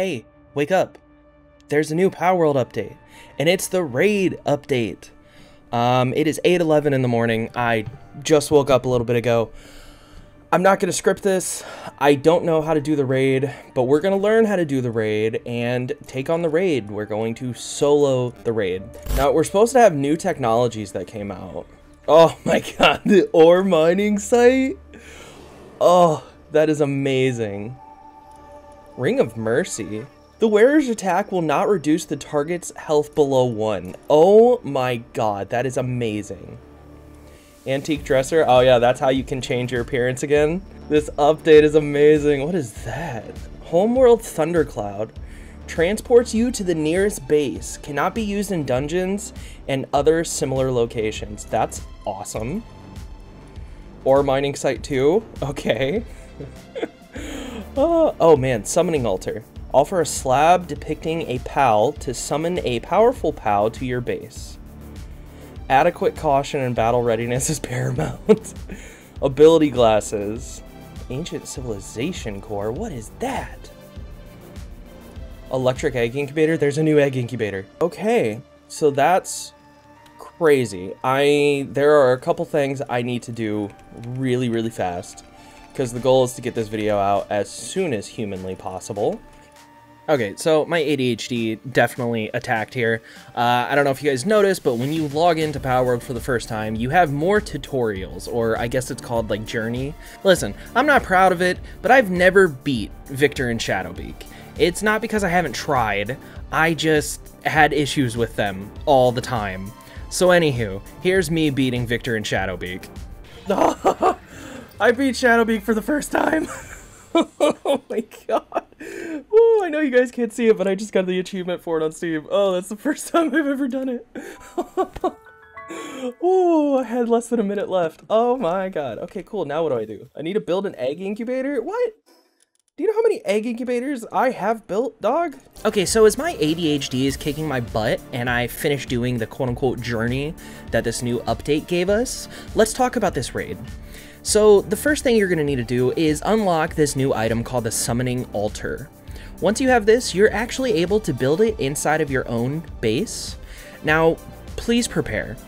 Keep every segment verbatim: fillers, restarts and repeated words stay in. hey, wake up. There's a new Palworld update, and it's the raid update. Um, it is eight eleven in the morning. I just woke up a little bit ago. I'm not going to script this. I don't know how to do the raid, but we're going to learn how to do the raid and take on the raid. We're going to solo the raid. Now, we're supposed to have new technologies that came out. Oh my god, the ore mining site? Oh, that is amazing. Ring of Mercy. The wearer's attack will not reduce the target's health below one. Oh my god, that is amazing. Antique dresser. Oh yeah, that's how you can change your appearance again. This update is amazing. What is that? Homeworld Thundercloud. Transports you to the nearest base. Cannot be used in dungeons and other similar locations. That's awesome. Ore mining site two. Okay. oh, oh man, Summoning Altar. Offer a slab depicting a P A L to summon a powerful P A L to your base. Adequate caution and battle readiness is paramount. Ability glasses. Ancient Civilization Core. What is that? Electric egg incubator. There's a new egg incubator. Okay, so that's crazy. I there are a couple things I need to do really, really fast, because the goal is to get this video out as soon as humanly possible. Okay, so my A D H D definitely attacked here. Uh, I don't know if you guys noticed, but when you log into Palworld for the first time, you have more tutorials, or I guess it's called, like, Journey. Listen, I'm not proud of it, but I've never beat Victor and Shadowbeak. It's not because I haven't tried, I just had issues with them all the time. So anywho, here's me beating Victor and Shadowbeak. I beat Shadowbeak for the first time! Oh my god. Ooh, I know you guys can't see it, but I just got the achievement for it on Steam. Oh, that's the first time I've ever done it. Ooh, I had less than a minute left. Oh my god. Okay, cool. Now what do I do? I need to build an egg incubator? What? Do you know how many egg incubators I have built, dog? Okay, so as my A D H D is kicking my butt and I finish doing the quote-unquote journey that this new update gave us, let's talk about this raid. So the first thing you're going to need to do is unlock this new item called the Summoning Altar. Once you have this, you're actually able to build it inside of your own base. Now, please prepare.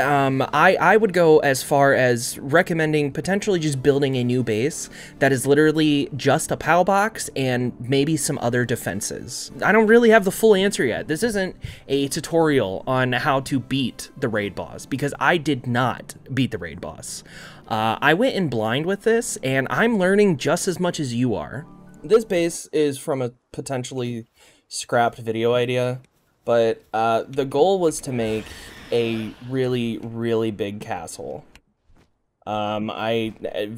Um, I, I would go as far as recommending potentially just building a new base that is literally just a P A L box and maybe some other defenses. I don't really have the full answer yet. This isn't a tutorial on how to beat the raid boss, because I did not beat the raid boss. Uh, I went in blind with this, and I'm learning just as much as you are. This base is from a potentially scrapped video idea, but uh, the goal was to make a really, really big castle. Um, I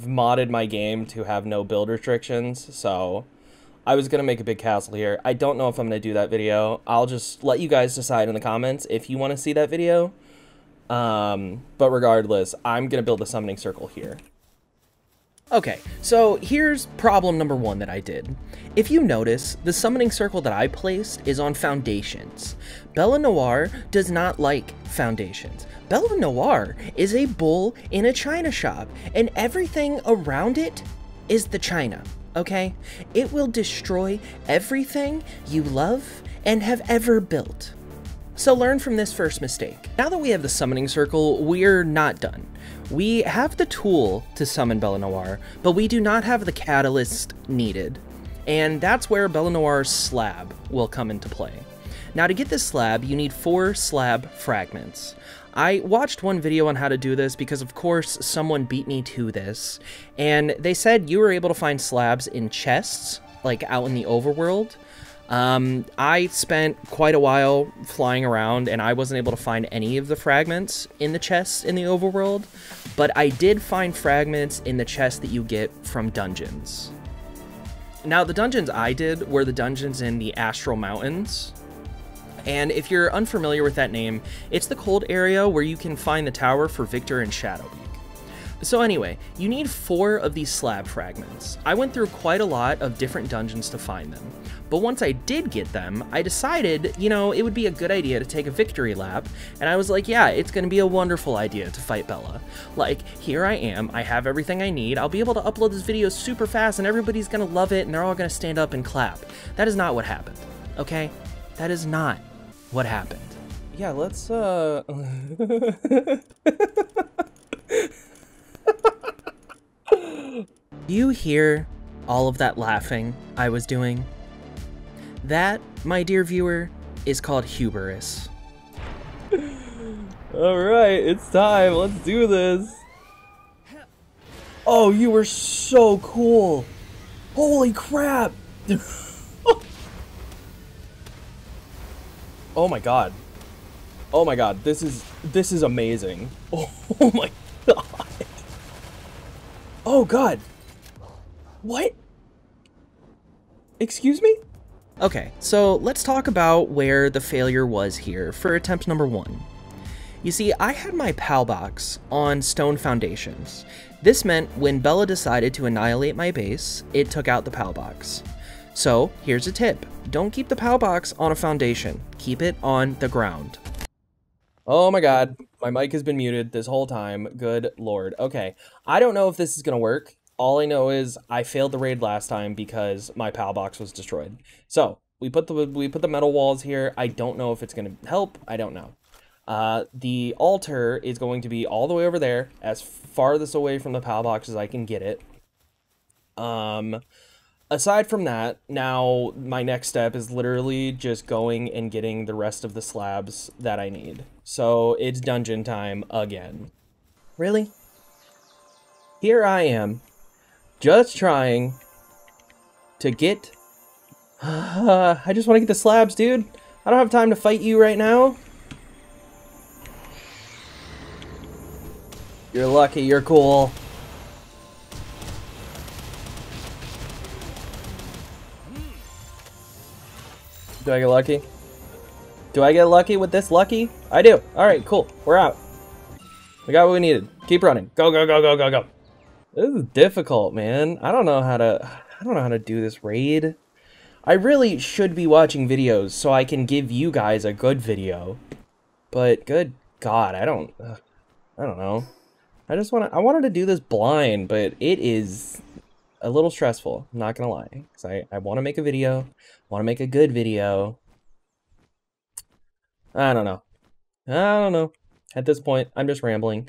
modded my game to have no build restrictions, so I was gonna make a big castle here. I don't know if I'm gonna do that video. I'll just let you guys decide in the comments if you want to see that video. Um, but regardless, I'm gonna build a summoning circle here. Okay, so here's problem number one that I did. If you notice, the summoning circle that I placed is on foundations. Bellanoir does not like foundations. Bellanoir is a bull in a china shop, and everything around it is the china, okay? It will destroy everything you love and have ever built. So learn from this first mistake. Now that we have the summoning circle, we're not done. We have the tool to summon Bellanoir, but we do not have the catalyst needed. And that's where Bellanoir's slab will come into play. Now to get this slab, you need four slab fragments. I watched one video on how to do this because of course someone beat me to this. And they said you were able to find slabs in chests, like out in the overworld. Um, I spent quite a while flying around and I wasn't able to find any of the fragments in the chests in the overworld, but I did find fragments in the chests that you get from dungeons. Now the dungeons I did were the dungeons in the Astral Mountains. And if you're unfamiliar with that name, it's the cold area where you can find the tower for Victor and Shadowbeak. So anyway, you need four of these slab fragments. I went through quite a lot of different dungeons to find them, but once I did get them, I decided, you know, it would be a good idea to take a victory lap, and I was like, yeah, it's gonna be a wonderful idea to fight Bella. Like, here I am, I have everything I need, I'll be able to upload this video super fast and everybody's gonna love it and they're all gonna stand up and clap. That is not what happened, okay? That is not what happened. Yeah, let's, uh... Do you hear all of that laughing I was doing? That, my dear viewer, is called hubris. Alright, it's time. Let's do this. Oh, you were so cool. Holy crap. Oh my god. Oh my god, this is this is amazing. Oh, oh my god. Oh god. What? Excuse me? Okay, so let's talk about where the failure was here for attempt number one. You see, I had my pal box on stone foundations. This meant when Bella decided to annihilate my base, it took out the pal box. So here's a tip. Don't keep the pal box on a foundation. Keep it on the ground. Oh my god, my mic has been muted this whole time. Good lord. Okay, I don't know if this is gonna work. All I know is I failed the raid last time because my pal box was destroyed. So we put the we put the metal walls here. I don't know if it's gonna help. I don't know. Uh, the altar is going to be all the way over there, as farthest away from the pal box as I can get it. Um, aside from that, now my next step is literally just going and getting the rest of the slabs that I need. So it's dungeon time again. Really? Here I am. Just trying to get... Uh, I just want to get the slabs, dude. I don't have time to fight you right now. You're lucky, you're cool. Do I get lucky? Do I get lucky with this lucky? I do. Alright, cool. We're out. We got what we needed. Keep running. Go, go, go, go, go, go. This is difficult, man. I don't know how to I don't know how to do this raid. I really should be watching videos so I can give you guys a good video. But good god, I don't uh, I don't know. I just want to I wanted to do this blind, but it is a little stressful, I'm not going to lie. Cuz I I want to make a video, want to make a good video. I don't know. I don't know. At this point, I'm just rambling.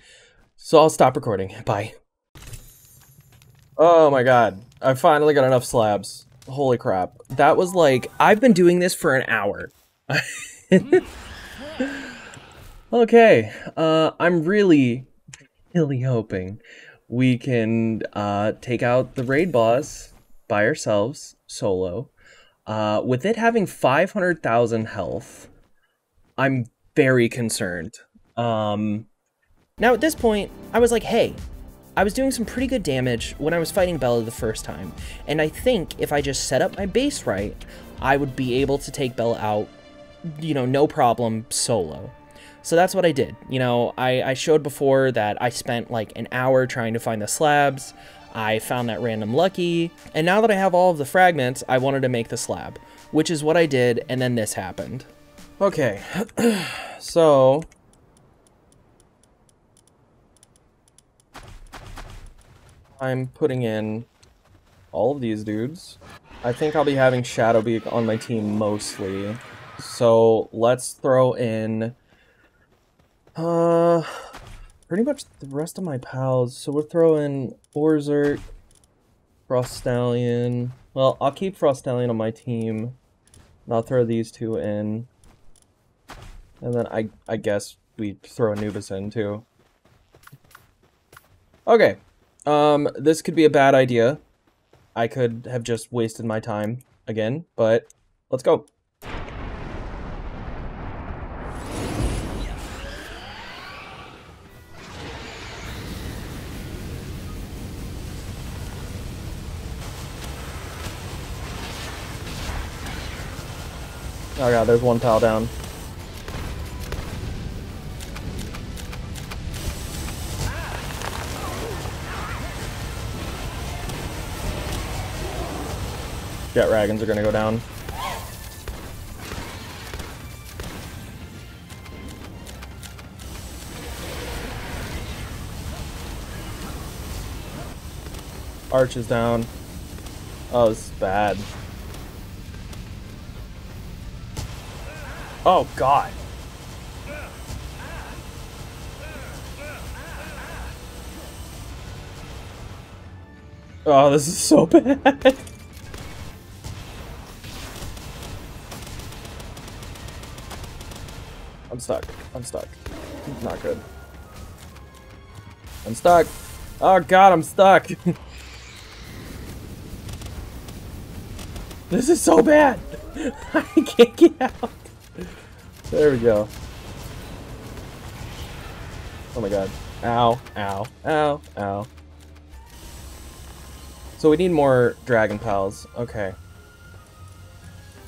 So I'll stop recording. Bye. Oh my god, I finally got enough slabs. Holy crap. That was like, I've been doing this for an hour. Okay, uh, I'm really, really hoping we can uh, take out the raid boss by ourselves, solo. Uh, with it having five hundred thousand health, I'm very concerned. Um, now at this point, I was like, hey, I was doing some pretty good damage when I was fighting Bella the first time, and I think if I just set up my base right, I would be able to take Bella out, you know, no problem, solo. So that's what I did. You know, I, I showed before that I spent like an hour trying to find the slabs, I found that random lucky, and now that I have all of the fragments, I wanted to make the slab, which is what I did, and then this happened. Okay, so... I'm putting in all of these dudes. I think I'll be having Shadowbeak on my team mostly. So let's throw in uh, pretty much the rest of my pals. So we'll throw in Orzert, Frost Stallion. Well, I'll keep Frost Stallion on my team. And I'll throw these two in. And then I, I guess we throw Anubis in too. Okay. Um, this could be a bad idea. I could have just wasted my time again, but let's go. Oh god, there's one pal down. Jetragons are going to go down. Arch is down. Oh, this is bad. Oh, God. Oh, this is so bad. I'm stuck. I'm stuck. Not good. I'm stuck. Oh, God, I'm stuck. This is so bad. I can't get out. There we go. Oh my god. Ow, ow, ow, ow. So we need more dragon pals. Okay.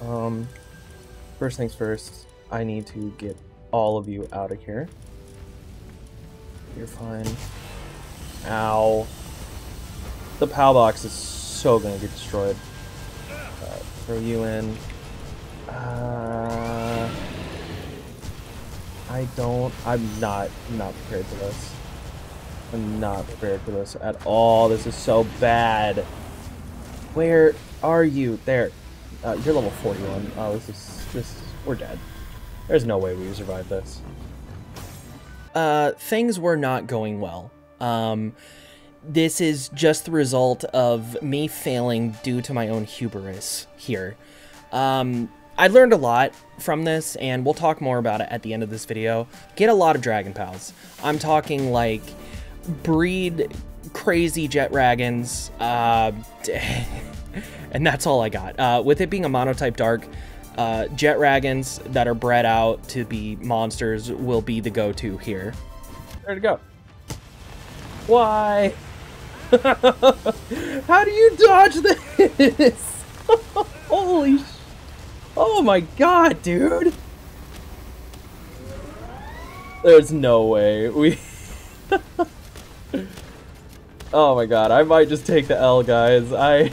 Um, first things first, I need to get all of you out of here. You're fine. Ow. The pal box is so gonna get destroyed. Throw you in. Uh, I don't. I'm not not prepared for this. I'm not prepared for this at all. This is so bad. Where are you? There. Uh, you're level forty-one. Oh, this is this. Is, we're dead. There's no way we survive this. Uh, things were not going well. Um. This is just the result of me failing due to my own hubris here. Um, I learned a lot from this, and we'll talk more about it at the end of this video. Get a lot of dragon pals. I'm talking, like, breed crazy Jetragons, uh, and that's all I got. Uh, with it being a monotype dark, uh, Jetragons that are bred out to be monsters will be the go-to here. There to go. Why? How do you dodge this? Holy sh... Oh my god, dude! There's no way. We... Oh my god, I might just take the L, guys. I...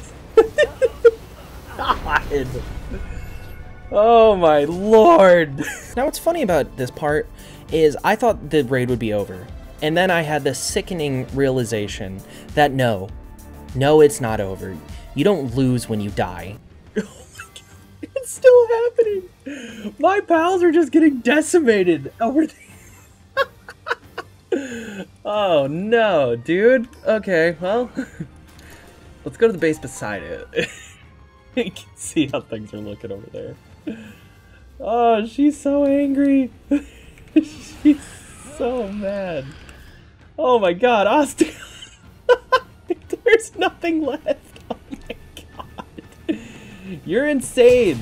God. Oh my lord! Now what's funny about this part is I thought the raid would be over. And then I had the sickening realization that no, no, it's not over. You don't lose when you die. Oh my god, it's still happening. My pals are just getting decimated over the... Oh no, dude. Okay, well, let's go to the base beside it. You can see how things are looking over there. Oh, she's so angry. She's so mad. Oh my god, Austin! There's nothing left! Oh my god! You're insane!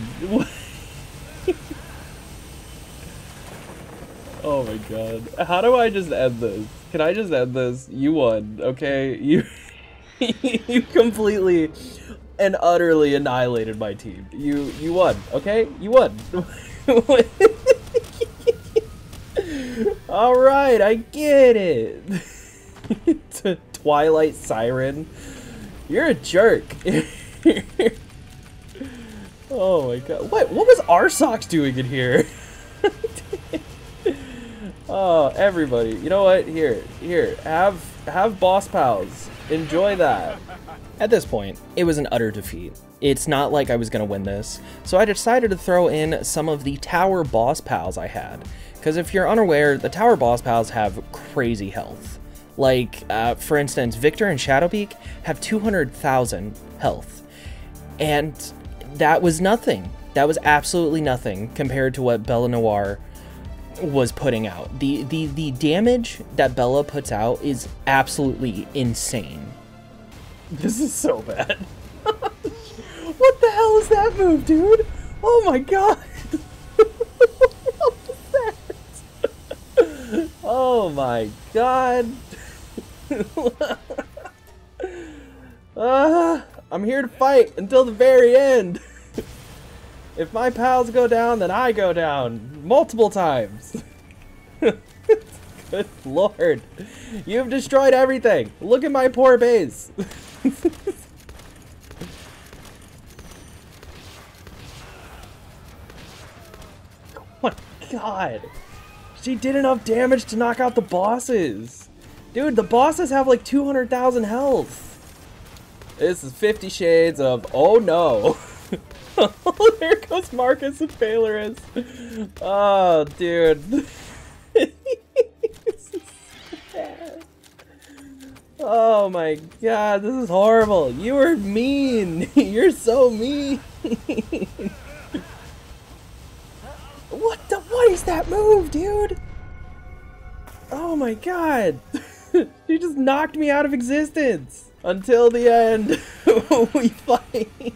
Oh my god. How do I just end this? Can I just end this? You won, okay? You, you completely and utterly annihilated my team. You, you won, okay? You won! Alright, I get it! It's a Twilight Siren. You're a jerk. Oh my god. What what was R S O X doing in here? Oh, everybody. You know what? Here, here. Have have boss pals. Enjoy that. At this point, it was an utter defeat. It's not like I was gonna win this, so I decided to throw in some of the tower boss pals I had. Because if you're unaware, the tower boss pals have crazy health. Like, uh, for instance, Victor and Shadowbeak have two hundred thousand health. And that was nothing. That was absolutely nothing compared to what Bellanoir was putting out. The, the, the damage that Bella puts out is absolutely insane. This is so bad. What the hell is that move, dude? Oh my god. Oh my god. uh, I'm here to fight until the very end. If my pals go down, then I go down. Multiple times. Good lord. You've destroyed everything. Look at my poor base. my god! She did enough damage to knock out the bosses! Dude, the bosses have like two hundred thousand health! This is fifty shades of, oh no! There goes Marcus and Phalerus! Oh, dude. This is so bad. Oh my god, this is horrible! You were mean! You're so mean! What the? What is that move, dude? Oh my god! She just knocked me out of existence! Until the end, we fight.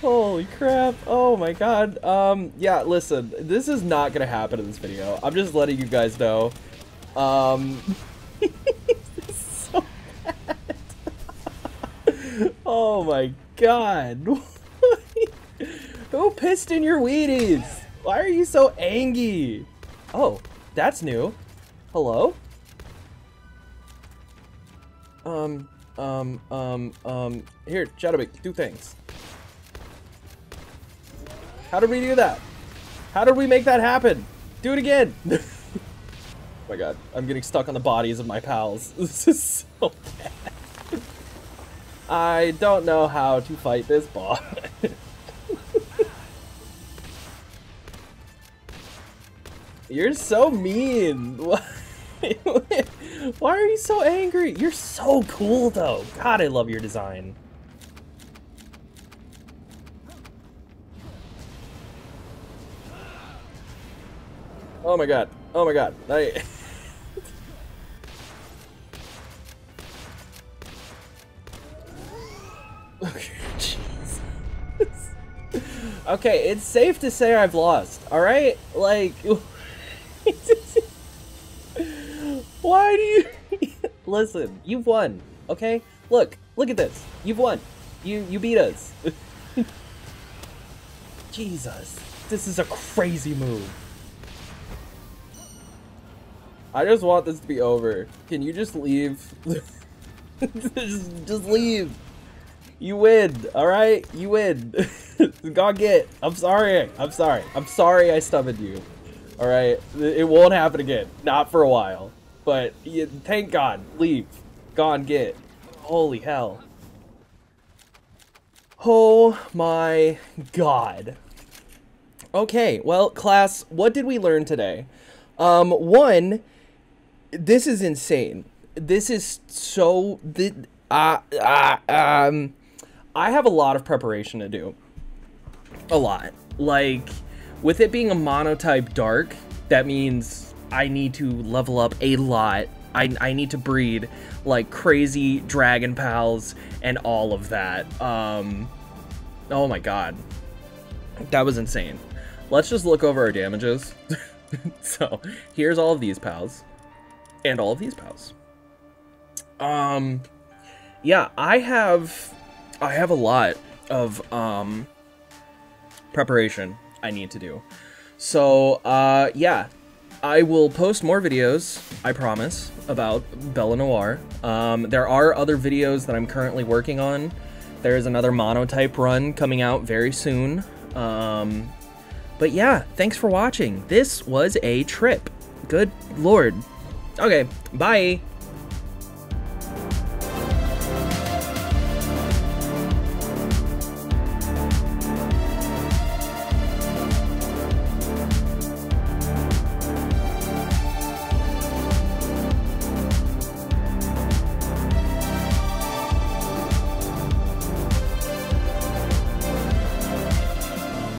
Holy crap. Oh my god. Um, yeah, listen, this is not gonna happen in this video. I'm just letting you guys know. Um, this is so bad. Oh my god. Who pissed in your Wheaties? Why are you so angry? Oh, that's new. Hello? Um, um, um, um, here, Shadowbeak, do things. How did we do that? How did we make that happen? Do it again! Oh my god, I'm getting stuck on the bodies of my pals. This is so bad. I don't know how to fight this boss. You're so mean. What? Why are you so angry? You're so cool though. God, I love your design. Oh my god. Oh my god. I... Okay, Jesus. Okay, it's safe to say I've lost, alright? Like... Why do you... Listen, you've won, okay? Look, look at this. You've won. You you beat us. Jesus, this is a crazy move. I just want this to be over. Can you just leave? just, just leave. You win, all right? You win. Go get. I'm sorry. I'm sorry. I'm sorry I stumbled you. All right? It won't happen again. Not for a while. But you, thank God, leave, gone get, holy hell. Oh my god. Okay, well class, what did we learn today? Um, one, this is insane. This is so, th uh, uh, um, I have a lot of preparation to do. A lot. Like, with it being a monotype dark, that means I need to level up a lot. I, I need to breed like crazy dragon pals and all of that. Um, oh my god. That was insane. Let's just look over our damages. So here's all of these pals and all of these pals. Um, yeah, I have, I have a lot of um, preparation I need to do. So uh, yeah. I will post more videos, I promise, about Bellanoir. Um, there are other videos that I'm currently working on. There is another monotype run coming out very soon. Um, but yeah, thanks for watching. This was a trip. Good lord. Okay, bye.